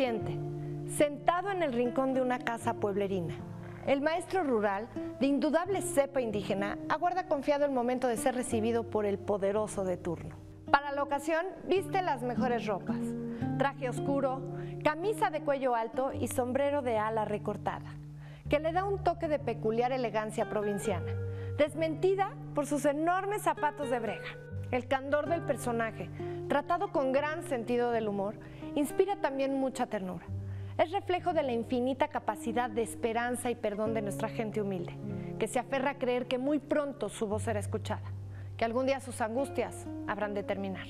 paciente, sentado en el rincón de una casa pueblerina. El maestro rural, de indudable cepa indígena, aguarda confiado el momento de ser recibido por el poderoso de turno. Para la ocasión, viste las mejores ropas, traje oscuro, camisa de cuello alto y sombrero de ala recortada, que le da un toque de peculiar elegancia provinciana, desmentida por sus enormes zapatos de brega. El candor del personaje, tratado con gran sentido del humor, inspira también mucha ternura. Es reflejo de la infinita capacidad de esperanza y perdón de nuestra gente humilde, que se aferra a creer que muy pronto su voz será escuchada, que algún día sus angustias habrán de terminar.